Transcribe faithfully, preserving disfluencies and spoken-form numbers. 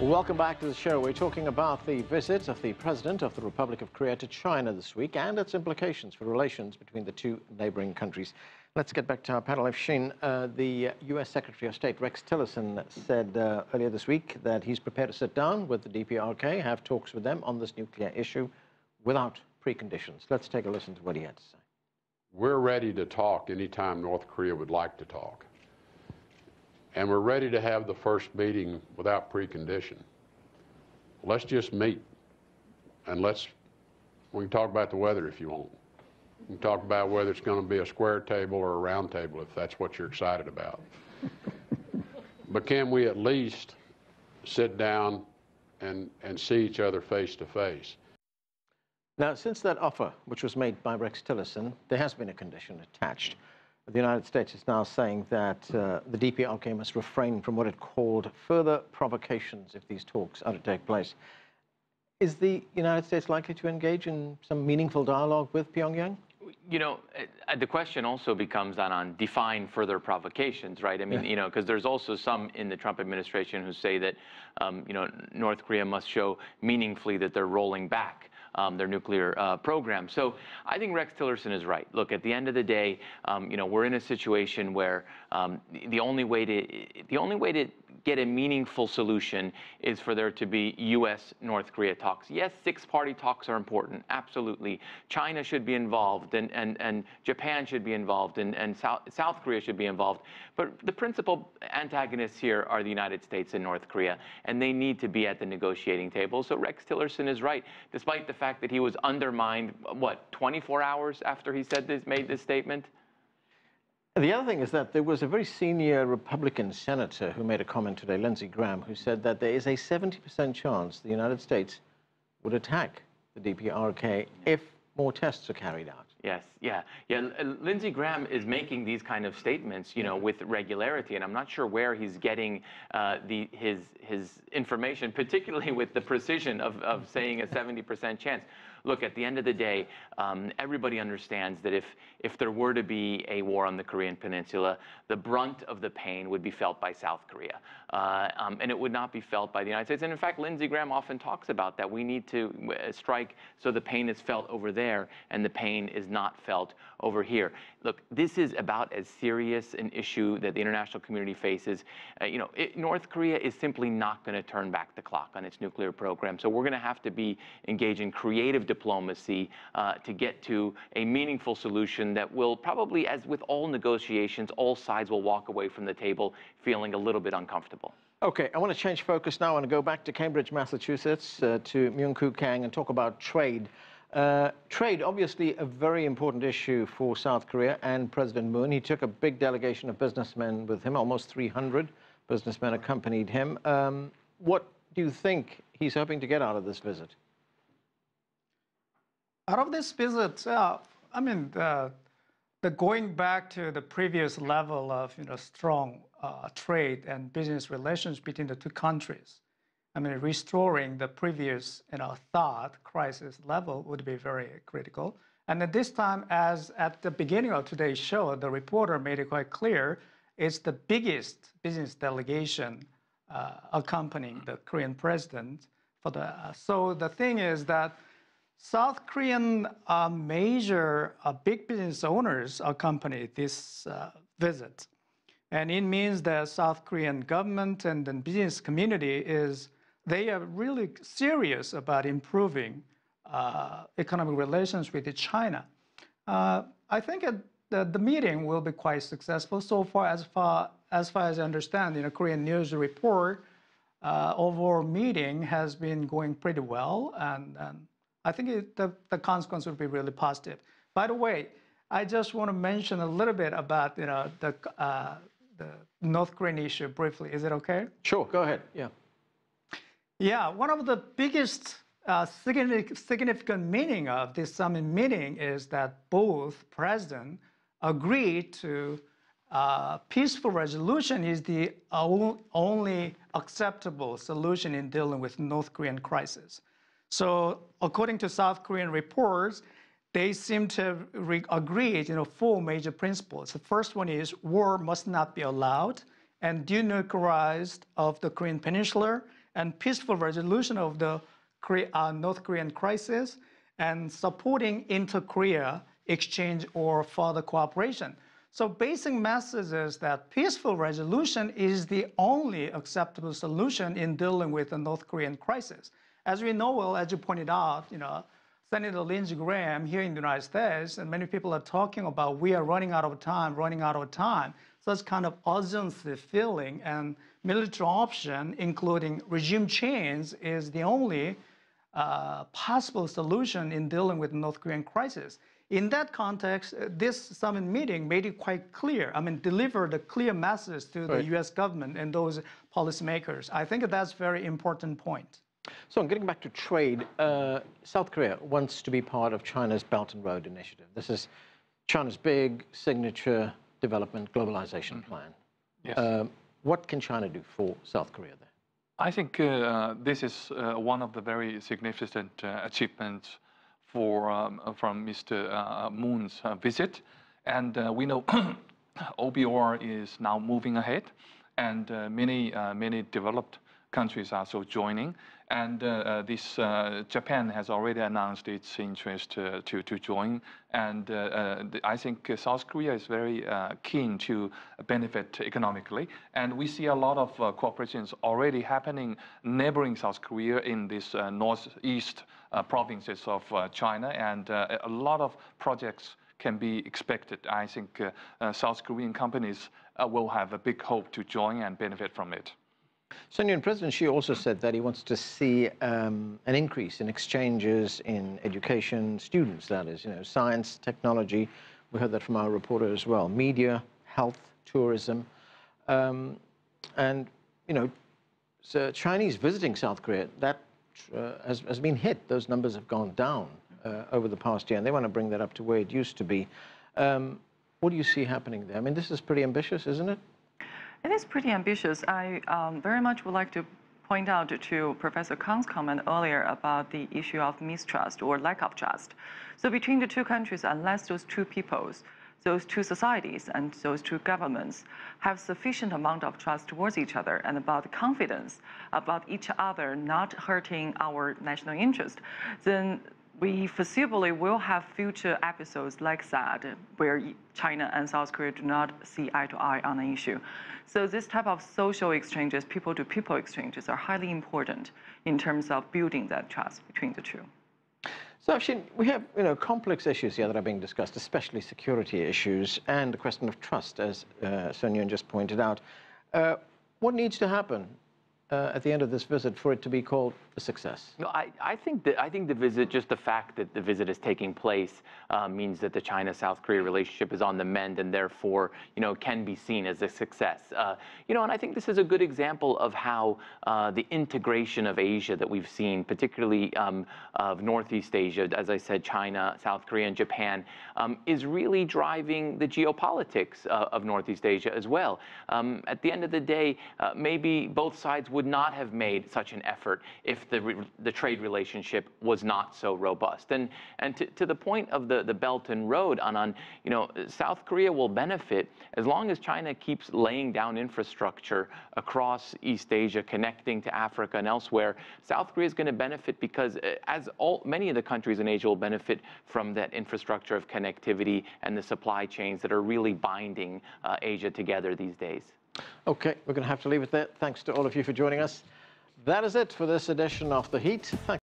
Welcome back to the show. We're talking about the visit of the President of the Republic of Korea to China this week and its implications for relations between the two neighboring countries. Let's get back to our panel. Efshin, uh, the U S Secretary of State, Rex Tillerson, said uh, earlier this week that he's prepared to sit down with the D P R K, have talks with them on this nuclear issue without preconditions. Let's take a listen to what he had to say. We're ready to talk anytime North Korea would like to talk. And we're ready to have the first meeting without precondition. Let's just meet, and let's, we can talk about the weather if you want. We can talk about whether it's going to be a square table or a round table if that's what you're excited about. But can we at least sit down and, and see each other face to face? Now, since that offer, which was made by Rex Tillerson, there has been a condition attached. The United States is now saying that uh, the D P R K must refrain from what it called further provocations if these talks are to take place. Is the United States likely to engage in some meaningful dialogue with Pyongyang? You know, the question also becomes on, on define further provocations, right? I mean, yeah. you know, because there's also some in the Trump administration who say that, um, you know, North Korea must show meaningfully that they're rolling back Um, their nuclear uh, program. So I think Rex Tillerson is right. Look, at the end of the day, um, you know, we're in a situation where um, the only way to the only way to get a meaningful solution is for there to be U S North Korea talks. Yes, six-party talks are important, absolutely. China should be involved, and and and Japan should be involved, and and South South Korea should be involved. But the principal antagonists here are the United States and North Korea, and they need to be at the negotiating table. So Rex Tillerson is right, despite the fact that he was undermined, what, twenty-four hours after he said this, made this statement? The other thing is that there was a very senior Republican senator who made a comment today, Lindsey Graham, who said that there is a seventy percent chance the United States would attack the D P R K if more tests are carried out. Yes, yeah, yeah. Lindsey Graham is making these kind of statements, you know, with regularity, and I'm not sure where he's getting uh, the his his information, particularly with the precision of of saying a seventy percent chance. Look, at the end of the day, um, everybody understands that if if there were to be a war on the Korean Peninsula, the brunt of the pain would be felt by South Korea, uh, um, and it would not be felt by the United States. And in fact, Lindsey Graham often talks about that. We need to strike so the pain is felt over there, and the pain is not felt over here. Look, this is about as serious an issue that the international community faces. Uh, you know, it, North Korea is simply not going to turn back the clock on its nuclear program. So we're going to have to be engaged in creative diplomacy uh, to get to a meaningful solution that will probably, as with all negotiations, all sides will walk away from the table feeling a little bit uncomfortable. Okay, I want to change focus now. I want to go back to Cambridge, Massachusetts, uh, to Myung-Koo Kang and talk about trade. Uh, trade, obviously, a very important issue for South Korea and President Moon. He took a big delegation of businessmen with him. Almost three hundred businessmen accompanied him. Um, what do you think he's hoping to get out of this visit? Out of this visit, uh, I mean, the, the going back to the previous level of, you know, strong uh, trade and business relations between the two countries. I mean, restoring the previous, you know, thought crisis level would be very critical. And at this time, as at the beginning of today's show, the reporter made it quite clear, it's the biggest business delegation uh, accompanying the Korean president. For the uh, so the thing is that South Korean uh, major uh, big business owners accompanied this uh, visit, and it means that South Korean government and the business community is. They are really serious about improving uh, economic relations with China. Uh, I think it, the, the meeting will be quite successful so far. As far as, far as I understand, in a Korean news report, uh, overall meeting has been going pretty well, and, and I think it, the, the consequence will be really positive. By the way, I just want to mention a little bit about, you know, the, uh, the North Korean issue briefly. Is it okay? Sure, go ahead. Yeah. Yeah, one of the biggest uh, significant meaning of this summit meeting is that both presidents agreed to uh, peaceful resolution is the only acceptable solution in dealing with North Korean crisis. So according to South Korean reports, they seem to have agreed, you know, four major principles. The first one is war must not be allowed and denuclearized of the Korean Peninsula, and peaceful resolution of the uh, North Korean crisis and supporting inter-Korea exchange or further cooperation. So basic message is that peaceful resolution is the only acceptable solution in dealing with the North Korean crisis. As we know, well, as you pointed out, you know, Senator Lindsey Graham here in the United States, and many people are talking about we are running out of time, running out of time. Such kind of urgency feeling and military option, including regime change, is the only uh, possible solution in dealing with the North Korean crisis. In that context, this summit meeting made it quite clear, I mean, delivered a clear message to the right. U S government and those policymakers. I think that's a very important point. So, getting back to trade, uh, South Korea wants to be part of China's Belt and Road Initiative. This is China's big signature development globalization mm-hmm. plan. Yes. Uh, what can China do for South Korea there? I think uh, this is uh, one of the very significant uh, achievements For, um, from Mister Uh, Moon's uh, visit. And uh, we know O B O R is now moving ahead, and uh, many, uh, many developed countries are also joining. And uh, uh, this uh, Japan has already announced its interest uh, to, to join. And uh, uh, I think South Korea is very uh, keen to benefit economically. And we see a lot of uh, cooperations already happening neighboring South Korea in this uh, northeast Uh, provinces of uh, China, and uh, a lot of projects can be expected. I think uh, uh, South Korean companies uh, will have a big hope to join and benefit from it. Sun Yun, President Xi also said that he wants to see um, an increase in exchanges in education, students, that is, you know, science, technology. We heard that from our reporter as well. Media, health, tourism, um, and you know, so Chinese visiting South Korea, that Uh, has, has been hit. Those numbers have gone down uh, over the past year, and they want to bring that up to where it used to be. Um, what do you see happening there? I mean, this is pretty ambitious, isn't it? It is pretty ambitious. I um, very much would like to point out to Professor Kang's comment earlier about the issue of mistrust or lack of trust. So between the two countries, unless those two peoples, those two societies and those two governments have sufficient amount of trust towards each other and about confidence about each other not hurting our national interest, then we foreseeably will have future episodes like that where China and South Korea do not see eye to eye on an issue. So this type of social exchanges, people-to-people exchanges are highly important in terms of building that trust between the two. So, Shin, we have, you know, complex issues here that are being discussed, especially security issues and the question of trust, as uh, Sun Yun just pointed out. Uh, what needs to happen uh, at the end of this visit for it to be called a success? No, I, I think that I think the visit, just the fact that the visit is taking place, uh, means that the China-South Korea relationship is on the mend and therefore, you know, can be seen as a success. Uh, you know, and I think this is a good example of how uh, the integration of Asia that we've seen, particularly um, of Northeast Asia, as I said, China, South Korea, and Japan, um, is really driving the geopolitics uh, of Northeast Asia as well. Um, at the end of the day, uh, maybe both sides would not have made such an effort if the, re the trade relationship was not so robust. And, and to, to the point of the, the Belt and Road, Anand, you know, South Korea will benefit as long as China keeps laying down infrastructure across East Asia, connecting to Africa and elsewhere. South Korea is going to benefit because, as all, many of the countries in Asia will benefit from that infrastructure of connectivity and the supply chains that are really binding uh, Asia together these days. Okay, we're going to have to leave it there. Thanks to all of you for joining us. That is it for this edition of The Heat. Thank